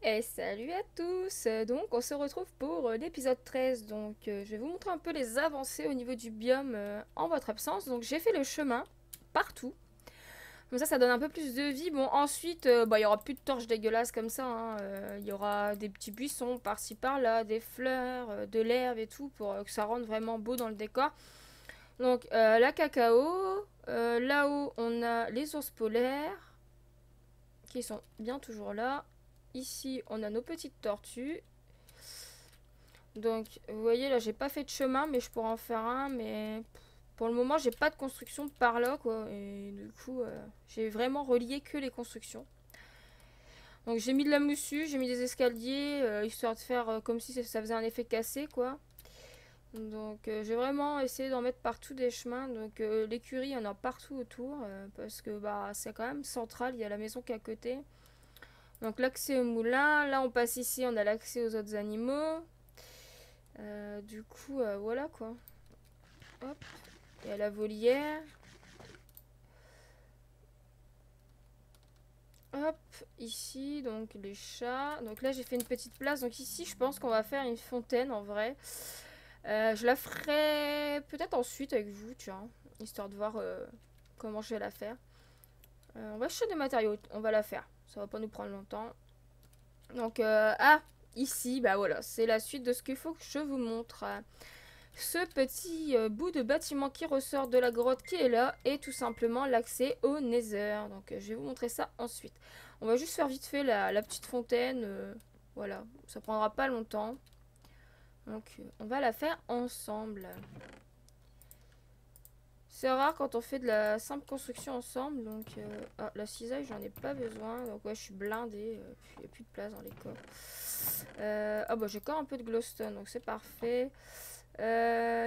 Et salut à tous. Donc on se retrouve pour l'épisode 13. Donc je vais vous montrer un peu les avancées au niveau du biome en votre absence. Donc j'ai fait le chemin partout. Comme ça, ça donne un peu plus de vie. Bon, ensuite, il n'y aura plus de torches dégueulasses comme ça. Il y aura des petits buissons par-ci par-là, des fleurs, de l'herbe et tout pour que ça rende vraiment beau dans le décor. Donc, la cacao. Là-haut, on a les ours polaires qui sont bien toujours là. Ici, on a nos petites tortues. Donc, vous voyez, là, j'ai pas fait de chemin, mais je pourrais en faire un, mais... Pour le moment, j'ai pas de construction par là, quoi. Et du coup, j'ai vraiment relié que les constructions. Donc, j'ai mis de la moussue, j'ai mis des escaliers, histoire de faire comme si ça faisait un effet cassé, quoi. Donc, j'ai vraiment essayé d'en mettre partout des chemins. Donc, l'écurie, il y en a partout autour, parce que bah, c'est quand même central, il y a la maison qui est à côté. Donc, l'accès au moulin. Là, on passe ici, on a l'accès aux autres animaux. Du coup, voilà, quoi. Hop. Il y a la volière. Hop, ici, donc les chats. Donc là, j'ai fait une petite place. Donc ici, je pense qu'on va faire une fontaine, en vrai. Je la ferai peut-être ensuite avec vous, tiens. Histoire de voir comment je vais la faire. On va acheter des matériaux. On va la faire. Ça va pas nous prendre longtemps. Donc, ici, bah voilà. C'est la suite de ce qu'il faut que je vous montre. Ce petit bout de bâtiment qui ressort de la grotte qui est là est tout simplement l'accès au Nether. Donc je vais vous montrer ça ensuite. On va juste faire vite fait la petite fontaine. Voilà, ça prendra pas longtemps. Donc on va la faire ensemble. C'est rare quand on fait de la simple construction ensemble. Donc la cisaille, j'en ai pas besoin. Donc ouais, je suis blindée. Il n'y a plus de place dans les coffres. J'ai encore un peu de glowstone, donc c'est parfait. Il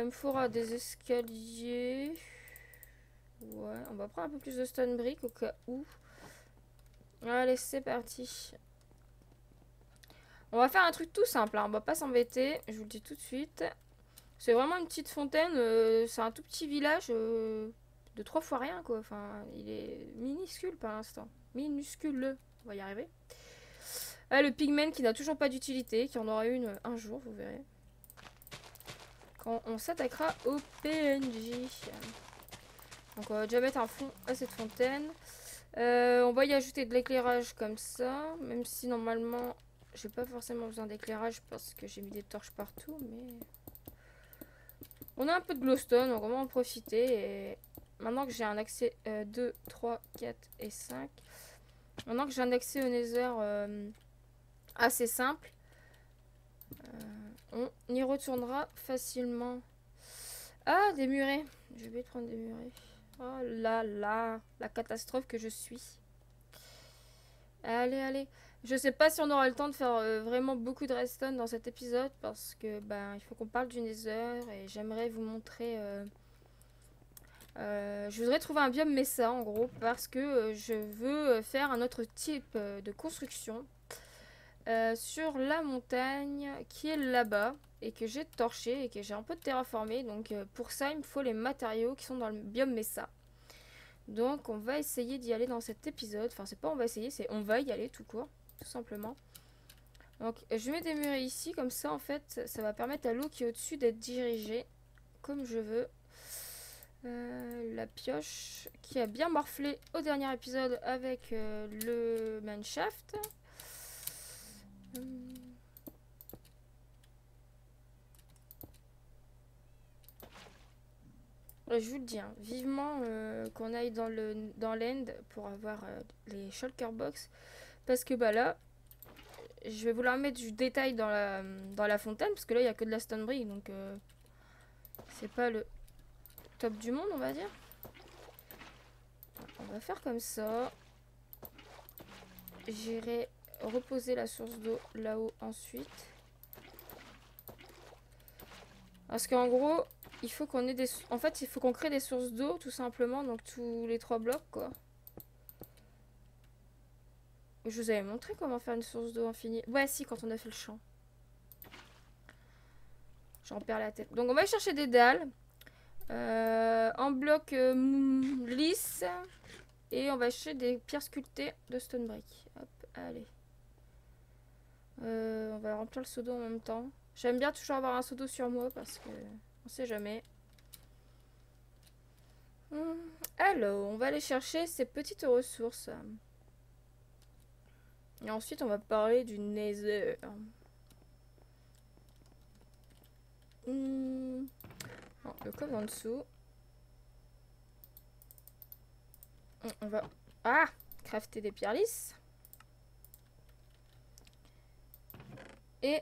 me faudra des escaliers. Ouais, on va prendre un peu plus de stone brick au cas où. Allez, c'est parti. On va faire un truc tout simple, on va pas s'embêter, je vous le dis tout de suite. C'est vraiment une petite fontaine, c'est un tout petit village de 3 fois rien, quoi. Enfin, il est minuscule par l'instant. Minuscule, on va y arriver. Ah, le pigman qui n'a toujours pas d'utilité, qui en aura une un jour, vous verrez. On s'attaquera au PNJ. Donc on va déjà mettre un fond à cette fontaine. On va y ajouter de l'éclairage comme ça. Même si normalement j'ai pas forcément besoin d'éclairage parce que j'ai mis des torches partout. Mais on a un peu de glowstone, donc on va en profiter. Et maintenant que j'ai un accès 2, 3, 4 et 5. Maintenant que j'ai un accès au Nether assez simple. On y retournera facilement. Ah, des murets. Je vais prendre des murets. Oh là là, la catastrophe que je suis. Allez, allez. Je sais pas si on aura le temps de faire vraiment beaucoup de redstone dans cet épisode parce que il faut qu'on parle du Nether et j'aimerais vous montrer. Je voudrais trouver un biome Mesa en gros parce que je veux faire un autre type de construction. Sur la montagne qui est là-bas et que j'ai torché et que j'ai un peu terraformé, donc pour ça il me faut les matériaux qui sont dans le biome Mesa. Donc on va essayer d'y aller dans cet épisode, enfin c'est pas on va essayer, c'est on va y aller tout court, tout simplement. Donc je mets des murets ici, comme ça en fait ça va permettre à l'eau qui est au-dessus d'être dirigée comme je veux. La pioche qui a bien morflé au dernier épisode avec le mineshaft. Je vous le dis, vivement qu'on aille dans l'end pour avoir les shulker box parce que là je vais vouloir mettre du détail dans la fontaine parce que là il n'y a que de la stone brick donc c'est pas le top du monde, on va dire. On va faire comme ça. J'irai reposer la source d'eau là-haut ensuite. Parce qu'en gros, il faut qu'on ait des... En fait, il faut qu'on crée des sources d'eau, tout simplement. Donc, tous les 3 blocs, quoi. Je vous avais montré comment faire une source d'eau infinie. Ouais, si, quand on a fait le champ. J'en perds la tête. Donc on va aller chercher des dalles. En bloc lisse. Et on va chercher des pierres sculptées de stone brick. Hop, allez. On va remplir le seau d'eau en même temps. J'aime bien toujours avoir un seau d'eau sur moi parce que on sait jamais. Alors, on va aller chercher ces petites ressources. Et ensuite, on va parler du nether. Non, le coffre en dessous. On va... Ah, crafter des pierres lisses. Et...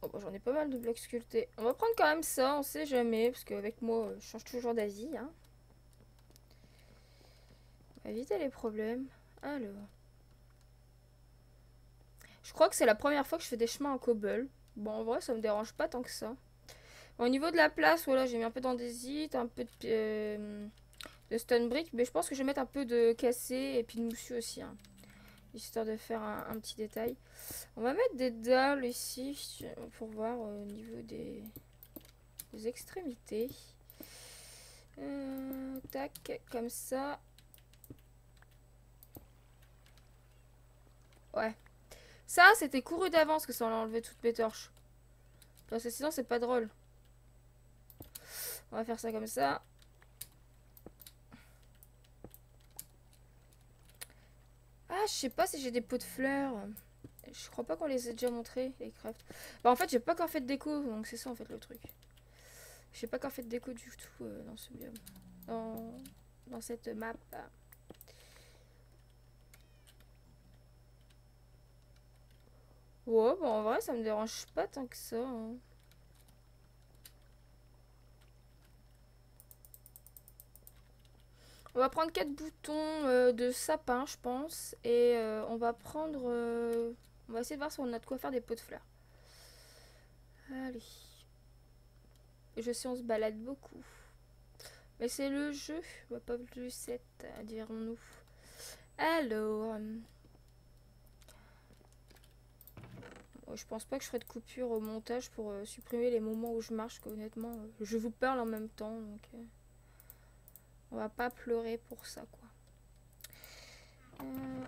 Oh, bon, j'en ai pas mal de blocs sculptés. On va prendre quand même ça, on sait jamais. Parce qu'avec moi, je change toujours d'avis. Hein. On va éviter les problèmes. Alors... Je crois que c'est la première fois que je fais des chemins en cobble. Bon, en vrai, ça me dérange pas tant que ça. Bon, au niveau de la place, voilà, j'ai mis un peu d'andésite, un peu de stone brick. Mais je pense que je vais mettre un peu de cassé et puis de moussu aussi. Hein, histoire de faire un petit détail. On va mettre des dalles ici pour voir au niveau des extrémités. Tac, comme ça. Ouais. Ça, c'était couru d'avance que ça l'a enlevé toutes mes torches. Parce que sinon, c'est pas drôle. On va faire ça comme ça. Ah, je sais pas si j'ai des pots de fleurs. Je crois pas qu'on les ait déjà montrés, les crafts. Bah, en fait, j'ai pas encore fait de déco. Donc, c'est ça, en fait, le truc. J'ai pas encore fait de déco du tout dans ce biome. Dans cette map. Ouais, bon, en vrai, ça me dérange pas tant que ça. Hein. On va prendre 4 boutons de sapin, je pense. Et on va prendre... on va essayer de voir si on a de quoi faire des pots de fleurs. Allez. Je sais, on se balade beaucoup. Mais c'est le jeu. On va pas plus 7, dirons-nous. Alors... Je pense pas que je ferai de coupure au montage pour supprimer les moments où je marche, qu'honnêtement, je vous parle en même temps, donc on va pas pleurer pour ça, quoi.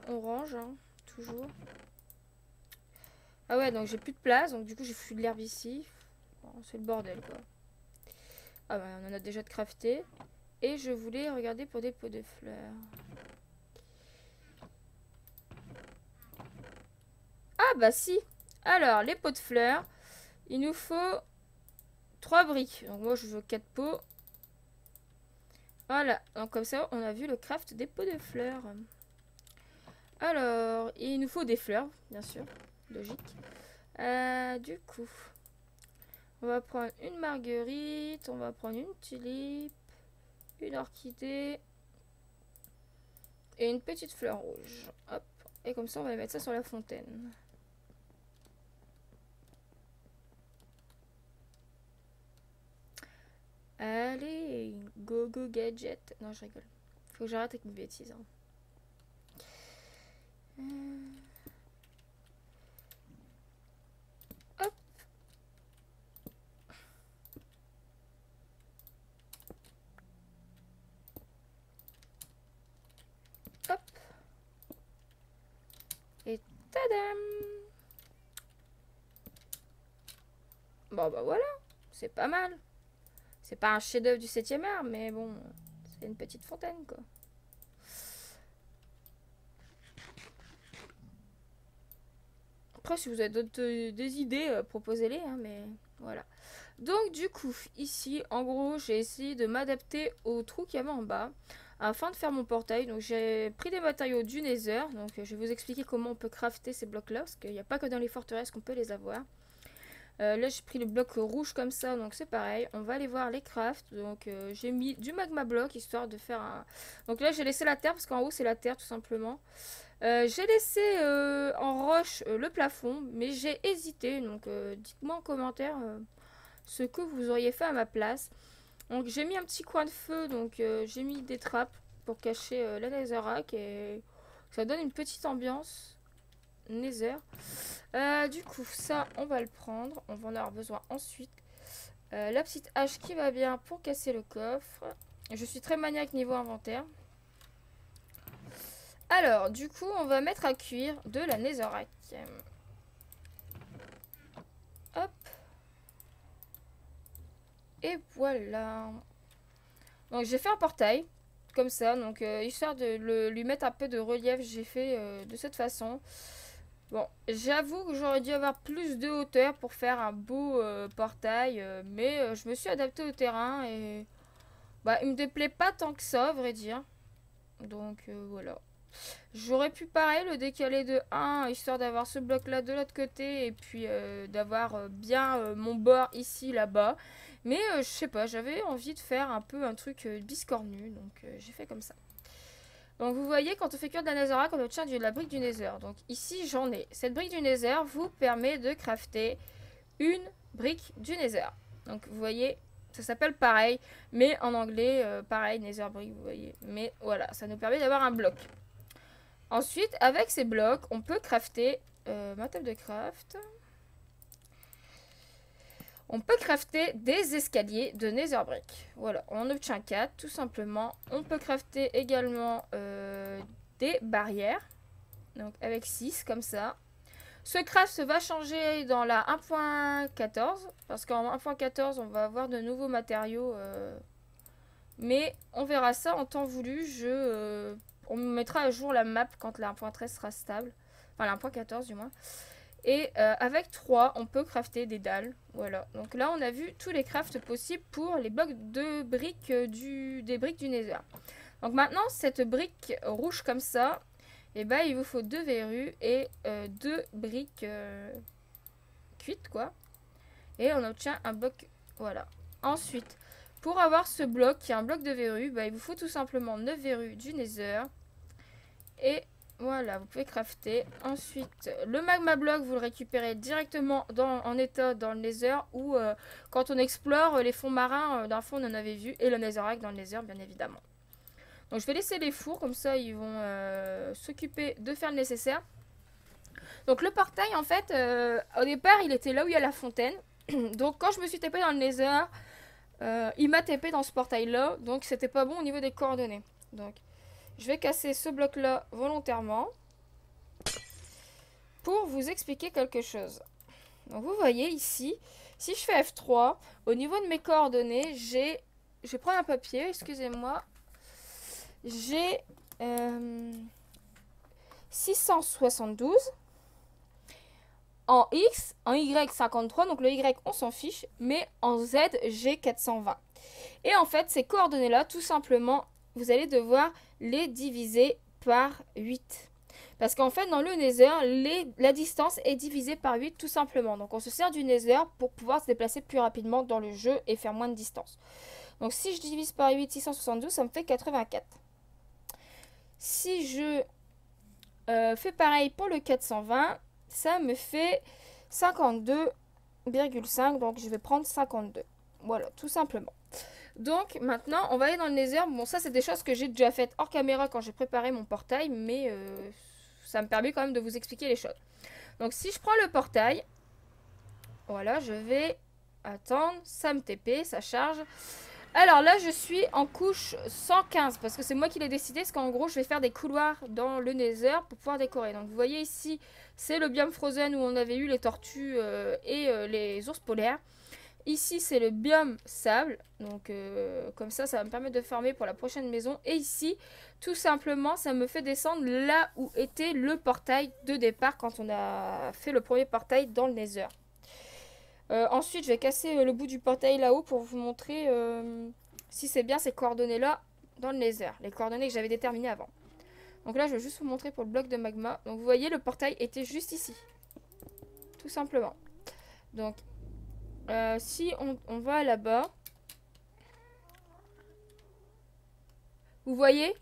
On range, hein, toujours. Ah ouais, donc j'ai plus de place, donc du coup j'ai foutu de l'herbe ici. Bon, c'est le bordel, quoi. Ah bah on en a déjà de crafté. Et je voulais regarder pour des pots de fleurs. Ah bah si. Alors, les pots de fleurs, il nous faut 3 briques. Donc moi, je veux 4 pots. Voilà. Donc comme ça, on a vu le craft des pots de fleurs. Alors, il nous faut des fleurs, bien sûr. Logique. Du coup, on va prendre une marguerite. On va prendre une tulipe. Une orchidée. Et une petite fleur rouge. Hop. Et comme ça, on va mettre ça sur la fontaine. Allez, go go gadget. Non, je rigole. Faut que j'arrête avec mes bêtises. Hein. Hop. Hop. Et tadam. Bon, bah voilà. C'est pas mal. C'est pas un chef-d'œuvre du 7e art, mais bon, c'est une petite fontaine, quoi. Après, si vous avez d'autres des idées, proposez-les, hein, mais voilà. Donc, du coup, ici, en gros, j'ai essayé de m'adapter au trou qu'il y avait en bas afin de faire mon portail. Donc, j'ai pris des matériaux du nether. Donc, je vais vous expliquer comment on peut crafter ces blocs-là, parce qu'il n'y a pas que dans les forteresses qu'on peut les avoir. Là j'ai pris le bloc rouge comme ça, donc c'est pareil, on va aller voir les crafts. Donc j'ai mis du magma bloc histoire de faire un... Donc là j'ai laissé la terre parce qu'en haut c'est la terre tout simplement. J'ai laissé en roche le plafond, mais j'ai hésité, donc dites-moi en commentaire ce que vous auriez fait à ma place. Donc j'ai mis un petit coin de feu, donc j'ai mis des trappes pour cacher la netherrack et ça donne une petite ambiance. nether. Du coup, ça, on va le prendre. On va en avoir besoin ensuite. La petite hache qui va bien pour casser le coffre. Je suis très maniaque niveau inventaire. Alors, du coup, on va mettre à cuire de la netherrack. Hop. Et voilà. Donc, j'ai fait un portail. Comme ça, donc histoire de lui mettre un peu de relief, j'ai fait de cette façon. Bon, j'avoue que j'aurais dû avoir plus de hauteur pour faire un beau portail, mais je me suis adaptée au terrain et bah, il me déplaît pas tant que ça, à vrai dire. Donc voilà. J'aurais pu pareil le décaler de 1, histoire d'avoir ce bloc là de l'autre côté et puis d'avoir bien mon bord ici, là-bas. Mais je sais pas, j'avais envie de faire un peu un truc biscornu, donc j'ai fait comme ça. Donc vous voyez, quand on fait cuire de la netherrack, on obtient de la brique du nether. Donc ici, j'en ai. Cette brique du nether vous permet de crafter une brique du nether. Donc vous voyez, ça s'appelle pareil, mais en anglais, pareil, nether brick, vous voyez. Mais voilà, ça nous permet d'avoir un bloc. Ensuite, avec ces blocs, on peut crafter ma table de craft. On peut crafter des escaliers de nether brick. Voilà, on en obtient 4 tout simplement. On peut crafter également des barrières. Donc avec 6 comme ça. Ce craft va changer dans la 1.14. Parce qu'en 1.14 on va avoir de nouveaux matériaux. Mais on verra ça en temps voulu. On mettra à jour la map quand la 1.13 sera stable. Enfin la 1.14 du moins. Et avec 3, on peut crafter des dalles. Voilà. Donc là, on a vu tous les crafts possibles pour les blocs de briques des briques du nether. Donc maintenant, cette brique rouge comme ça, eh ben, il vous faut 2 verrues et 2 briques cuites, quoi. Et on obtient un bloc. Voilà. Ensuite, pour avoir ce bloc qui est un bloc de verrues, bah, il vous faut tout simplement 9 verrues du nether. Et... voilà, vous pouvez crafter. Ensuite, le magma block, vous le récupérez directement en état dans le nether ou quand on explore les fonds marins, d'un fond on en avait vu, et le netherrack dans le nether, bien évidemment. Donc je vais laisser les fours, comme ça ils vont s'occuper de faire le nécessaire. Donc le portail, en fait, au départ, il était là où il y a la fontaine. Donc quand je me suis tapé dans le nether, il m'a tapé dans ce portail-là, donc c'était pas bon au niveau des coordonnées. Donc... je vais casser ce bloc-là volontairement pour vous expliquer quelque chose. Donc vous voyez ici, si je fais F3, au niveau de mes coordonnées, j'ai... je vais prendre un papier, excusez-moi. J'ai 672 en X, en Y 53, donc le Y on s'en fiche, mais en Z j'ai 420. Et en fait, ces coordonnées-là, tout simplement, vous allez devoir les diviser par 8. Parce qu'en fait, dans le nether, la distance est divisée par 8 tout simplement. Donc, on se sert du nether pour pouvoir se déplacer plus rapidement dans le jeu et faire moins de distance. Donc, si je divise par 8, 672, ça me fait 84. Si je fais pareil pour le 420, ça me fait 52,5. Donc, je vais prendre 52. Voilà, tout simplement. Donc maintenant on va aller dans le nether. Bon, ça c'est des choses que j'ai déjà faites hors caméra quand j'ai préparé mon portail, mais ça me permet quand même de vous expliquer les choses. Donc si je prends le portail, voilà, je vais attendre, ça me TP, ça charge. Alors là je suis en couche 115 parce que c'est moi qui l'ai décidé, parce qu'en gros je vais faire des couloirs dans le nether pour pouvoir décorer. Donc vous voyez ici c'est le biome Frozen où on avait eu les tortues et les ours polaires. Ici, c'est le biome sable, donc comme ça, ça va me permettre de farmer pour la prochaine maison. Et ici, tout simplement, ça me fait descendre là où était le portail de départ quand on a fait le premier portail dans le nether. Ensuite, je vais casser le bout du portail là-haut pour vous montrer si c'est bien ces coordonnées-là dans le nether. Les coordonnées que j'avais déterminées avant. Donc là, je vais juste vous montrer pour le bloc de magma. Donc vous voyez, le portail était juste ici. Tout simplement. Donc... si on va là-bas, vous voyez,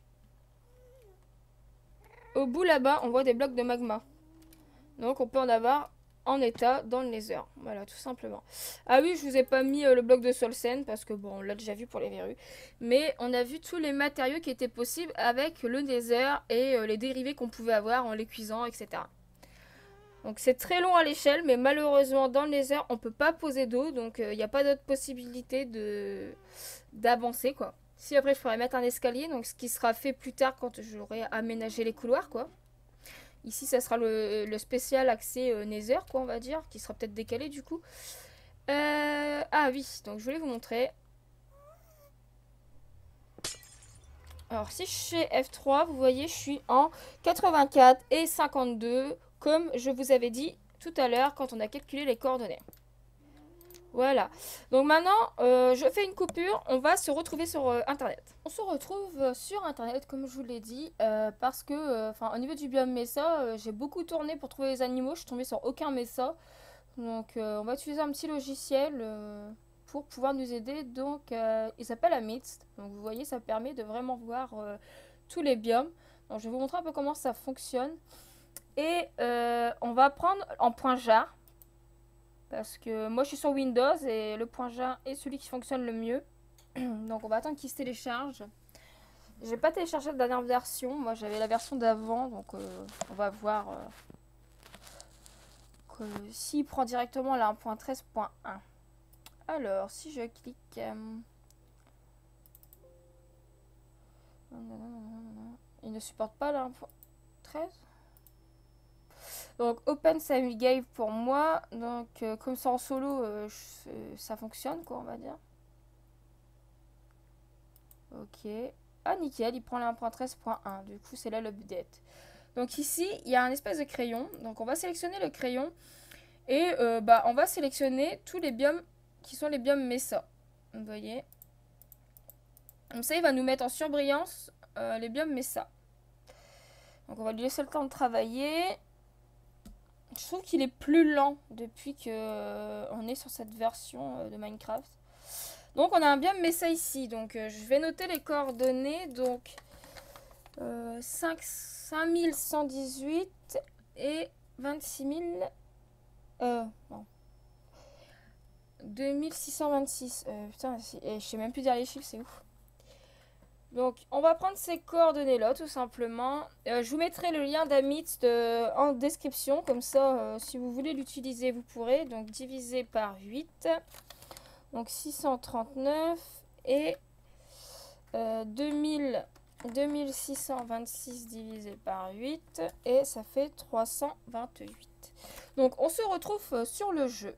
au bout là-bas, on voit des blocs de magma. Donc on peut en avoir en état dans le nether. Voilà, tout simplement. Ah oui, je vous ai pas mis le bloc de Solsen parce que bon, on l'a déjà vu pour les verrues. Mais on a vu tous les matériaux qui étaient possibles avec le nether et les dérivés qu'on pouvait avoir en les cuisant, etc. Donc c'est très long à l'échelle, mais malheureusement dans le Nether on peut pas poser d'eau, donc il n'y a pas d'autre possibilité d'avancer quoi. Si après je pourrais mettre un escalier, donc ce qui sera fait plus tard quand j'aurai aménagé les couloirs quoi. Ici ça sera le spécial accès Nether quoi on va dire, qui sera peut-être décalé du coup. Ah oui, donc je voulais vous montrer. Alors si je fais F3, vous voyez je suis en 84 et 52. Comme je vous avais dit tout à l'heure quand on a calculé les coordonnées. Voilà. Donc maintenant, je fais une coupure. On va se retrouver sur Internet. On se retrouve sur Internet, comme je vous l'ai dit, parce que, enfin, au niveau du biome Mesa, j'ai beaucoup tourné pour trouver les animaux. Je suis tombée sur aucun Mesa. Donc, on va utiliser un petit logiciel pour pouvoir nous aider. Donc, il s'appelle Amidst. Donc, vous voyez, ça permet de vraiment voir tous les biomes. Donc, je vais vous montrer un peu comment ça fonctionne. Et on va prendre en point jar, parce que moi je suis sur Windows et le point jar est celui qui fonctionne le mieux. Donc on va attendre qu'il se télécharge. J'ai pas téléchargé la dernière version, moi j'avais la version d'avant, donc on va voir s'il prend directement la 1.13.1. Alors si je clique... Il ne supporte pas la 1.13. Donc Open Same Game pour moi, donc comme ça en solo ça fonctionne quoi on va dire. Ok, ah nickel, il prend la 1.13.1, du coup c'est là l'update. Donc ici il y a un espèce de crayon, donc on va sélectionner le crayon et on va sélectionner tous les biomes qui sont les biomes Mesa. Vous voyez, comme ça il va nous mettre en surbrillance les biomes Mesa. Donc on va lui laisser le temps de travailler. Je trouve qu'il est plus lent depuis qu'on est sur cette version de Minecraft. Donc on a un biome Mesa ici. Donc je vais noter les coordonnées. Donc 5118 et 26000... 2626. Putain, je sais même plus dire les chiffres, c'est ouf. Donc on va prendre ces coordonnées là tout simplement. Je vous mettrai le lien d'Amidst en description. Comme ça si vous voulez l'utiliser vous pourrez. Donc divisé par 8. Donc 639 et 2626 divisé par 8. Et ça fait 328. Donc on se retrouve sur le jeu.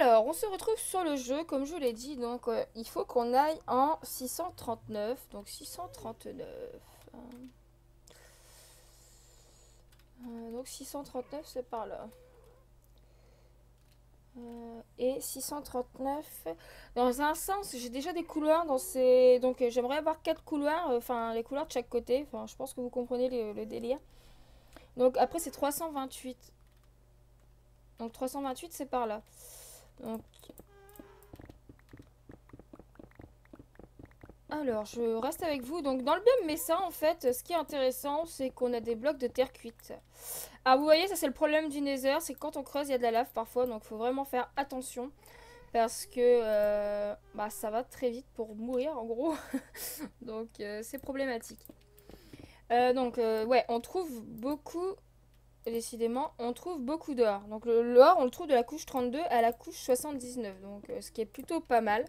Alors on se retrouve sur le jeu comme je vous l'ai dit. Donc il faut qu'on aille en 639. Donc 639. Donc 639 c'est par là. Et 639. Dans un sens j'ai déjà des couloirs dans ces... Donc j'aimerais avoir 4 couloirs. Enfin les couloirs de chaque côté. Enfin je pense que vous comprenez le délire. Donc après c'est 328. Donc 328 c'est par là. Donc... Alors je reste avec vous. Donc dans le biome Mesa en fait ce qui est intéressant c'est qu'on a des blocs de terre cuite. Ah vous voyez ça c'est le problème du Nether, c'est que quand on creuse il y a de la lave parfois, donc faut vraiment faire attention parce que ça va très vite pour mourir en gros. Donc c'est problématique. On trouve beaucoup... Décidément, on trouve beaucoup d'or. Donc l'or, on le trouve de la couche 32 à la couche 79. Donc ce qui est plutôt pas mal.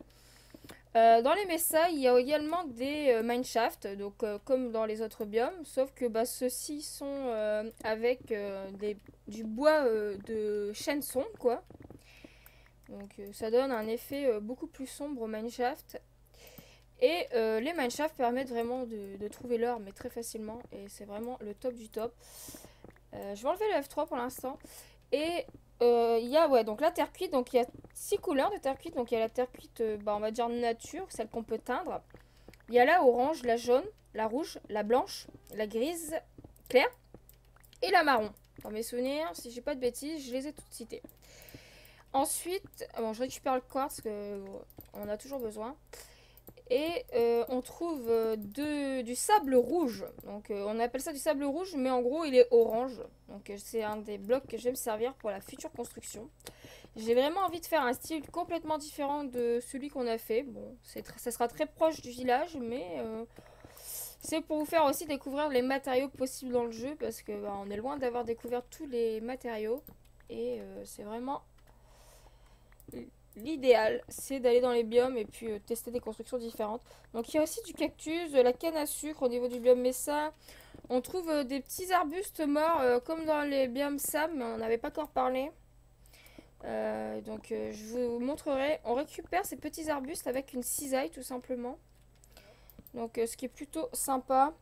Dans les Mesa, il y a également des mineshafts. Donc comme dans les autres biomes. Sauf que ceux-ci sont avec du bois de chêne sombre, quoi. Donc ça donne un effet beaucoup plus sombre aux mineshafts. Et les mineshafts permettent vraiment de trouver l'or, mais très facilement. Et c'est vraiment le top du top. Je vais enlever le F3 pour l'instant. Et il y a donc la terre cuite. Donc il y a 6 couleurs de terre cuite. Donc il y a la terre cuite, on va dire nature, celle qu'on peut teindre. Il y a la orange, la jaune, la rouge, la blanche, la grise claire et la marron. Dans mes souvenirs, si j'ai pas de bêtises, je les ai toutes citées. Ensuite, je récupère le quartz que on a toujours besoin. Et on trouve du sable rouge. Donc on appelle ça du sable rouge, mais en gros il est orange. Donc c'est un des blocs que je vais me servir pour la future construction. J'ai vraiment envie de faire un style complètement différent de celui qu'on a fait. Bon, ça sera très proche du village, mais c'est pour vous faire aussi découvrir les matériaux possibles dans le jeu. Parce que on est loin d'avoir découvert tous les matériaux. et c'est vraiment l'idéal, c'est d'aller dans les biomes et puis tester des constructions différentes. Donc il y a aussi du cactus, de la canne à sucre au niveau du biome Mesa. On trouve des petits arbustes morts comme dans les biomes Sam, mais on n'avait pas encore parlé. Donc je vous montrerai. On récupère ces petits arbustes avec une cisaille tout simplement. Donc ce qui est plutôt sympa.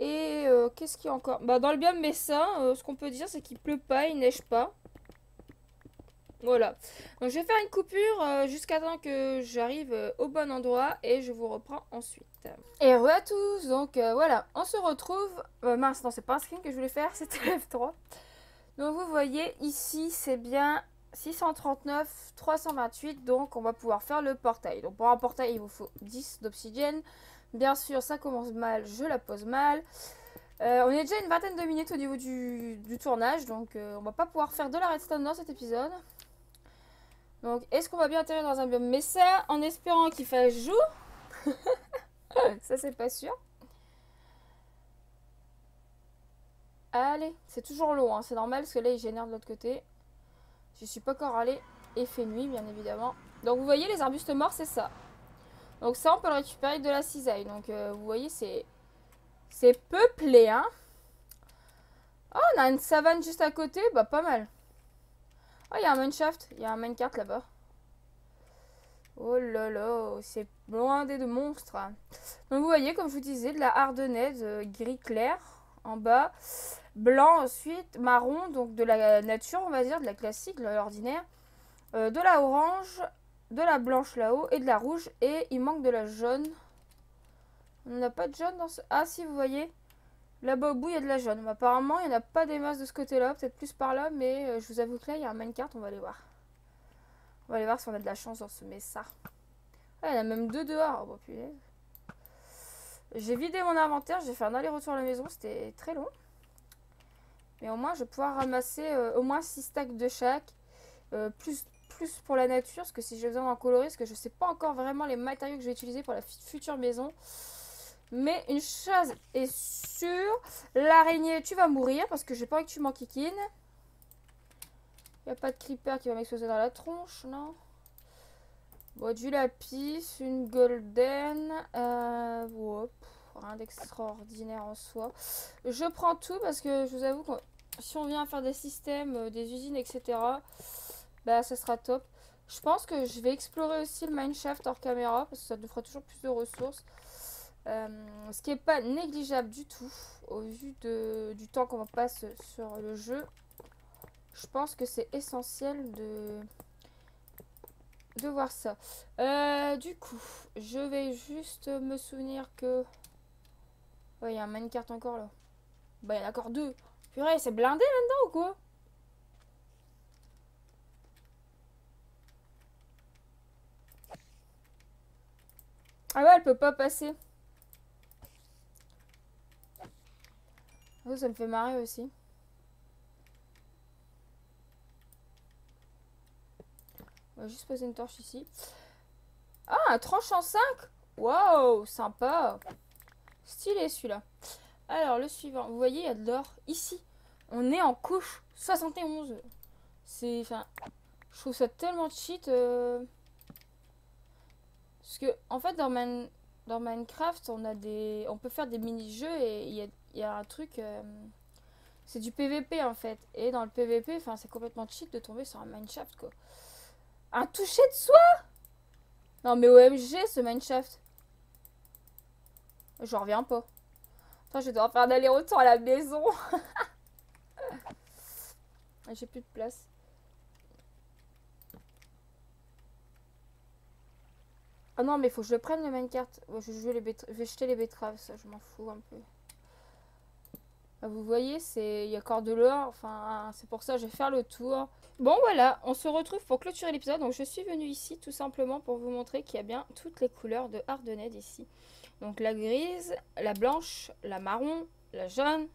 Et qu'est-ce qu'il y a encore? Bah, dans le biome Mesa, ce qu'on peut dire c'est qu'il pleut pas, il neige pas. Voilà. Donc je vais faire une coupure jusqu'à temps que j'arrive au bon endroit et je vous reprends ensuite. Et re à tous, donc voilà, on se retrouve. Mince, non, c'est pas un screen que je voulais faire, c'était F3. Donc vous voyez ici c'est bien 639, 328, donc on va pouvoir faire le portail. Donc pour un portail il vous faut 10 d'obsidienne. Bien sûr ça commence mal, je la pose mal. On est déjà une vingtaine de minutes au niveau du tournage, donc on va pas pouvoir faire de la redstone dans cet épisode. Donc est-ce qu'on va bien atterrir dans un biome Mesa en espérant qu'il fasse jour? Ça c'est pas sûr. Allez, c'est toujours long, hein. C'est normal parce que là il génère de l'autre côté. Je suis pas encore allée et fait nuit bien évidemment. Donc vous voyez les arbustes morts c'est ça. Donc ça on peut le récupérer avec de la cisaille. Donc vous voyez c'est peuplé hein. Oh on a une savane juste à côté, bah pas mal. Oh il y a un mineshaft, il y a un minecart là-bas. Oh là là, c'est loin des deux monstres. Donc vous voyez comme je vous disais de la hardenèse gris clair en bas. Blanc ensuite, marron, donc de la nature on va dire, de la classique, de l'ordinaire, de la orange, de la blanche là-haut et de la rouge, et il manque de la jaune. On n'a pas de jaune dans ce... Ah si vous voyez, là-bas au bout il y a de la jaune, mais apparemment il n'y en a pas des masses de ce côté-là, peut-être plus par là, mais je vous avoue que là il y a un minecart, on va aller voir. On va aller voir si on a de la chance dans ce Mesa. Ah, il y en a même deux dehors, oh, bon, putain. J'ai vidé mon inventaire, j'ai fait un aller-retour à la maison, c'était très long. Mais au moins, je vais pouvoir ramasser au moins 6 stacks de chaque. Plus pour la nature, parce que si j'ai besoin d'en colorer, parce que je ne sais pas encore vraiment les matériaux que je vais utiliser pour la future maison. Mais une chose est sûre, l'araignée, tu vas mourir, parce que j'ai pas envie que tu m'enquiquines. Il n'y a pas de creeper qui va m'exploser dans la tronche, non? Bon, du lapis, une golden, wow, rien d'extraordinaire en soi. Je prends tout parce que je vous avoue que si on vient faire des systèmes, des usines, etc., bah ça sera top. Je pense que je vais explorer aussi le mineshaft hors caméra parce que ça nous fera toujours plus de ressources. Ce qui n'est pas négligeable du tout au vu du temps qu'on passe sur le jeu. Je pense que c'est essentiel de voir ça. Du coup, je vais juste me souvenir que... Ouais, il y a un minecart encore là. Bah, il y en a encore deux. Purée, c'est blindé là-dedans ou quoi? Ah ouais, elle peut pas passer. Oh, ça me fait marrer aussi. On va juste poser une torche ici. Ah, un tranchant 5. Waouh, sympa. Stylé celui-là. Alors, le suivant. Vous voyez, il y a de l'or. Ici, on est en couche 71. C'est... Enfin, je trouve ça tellement cheat. Parce que, en fait, dans Minecraft, on peut faire des mini-jeux et il y a un truc... C'est du PVP, en fait. Et dans le PVP, enfin, c'est complètement cheat de tomber sur un mineshaft, quoi. Un toucher de soie? Non mais OMG ce mineshaft. J'en reviens pas. Attends, je vais devoir faire un aller-retour à la maison. J'ai plus de place. Ah non mais faut que je le prenne le minecart. Ouais, je vais jeter les betteraves, ça je m'en fous un peu. Ah, vous voyez, il y a encore de l'or. Enfin, c'est pour ça que je vais faire le tour. Bon voilà, on se retrouve pour clôturer l'épisode. Donc je suis venue ici tout simplement pour vous montrer qu'il y a bien toutes les couleurs de Hardened ici. Donc la grise, la blanche, la marron, la jaune,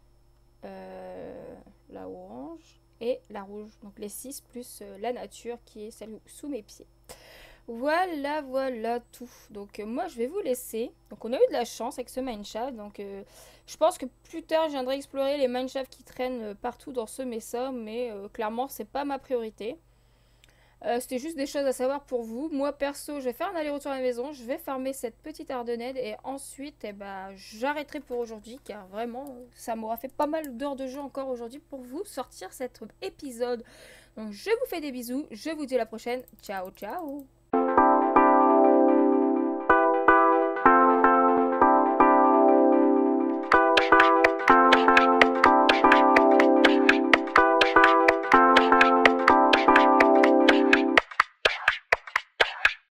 la orange et la rouge. Donc les 6 plus la nature qui est celle sous mes pieds. Voilà, voilà tout. Donc moi je vais vous laisser. Donc on a eu de la chance avec ce mineshaft. Donc je pense que plus tard je viendrai explorer les mineshafts qui traînent partout dans ce Mesa. Mais clairement c'est pas ma priorité. C'était juste des choses à savoir pour vous. Moi perso je vais faire un aller-retour à la maison. Je vais farmer cette petite Ardennaide. Et ensuite eh ben, j'arrêterai pour aujourd'hui. Car vraiment ça m'aura fait pas mal d'heures de jeu encore aujourd'hui pour vous sortir cet épisode. Donc je vous fais des bisous. Je vous dis à la prochaine. Ciao ciao.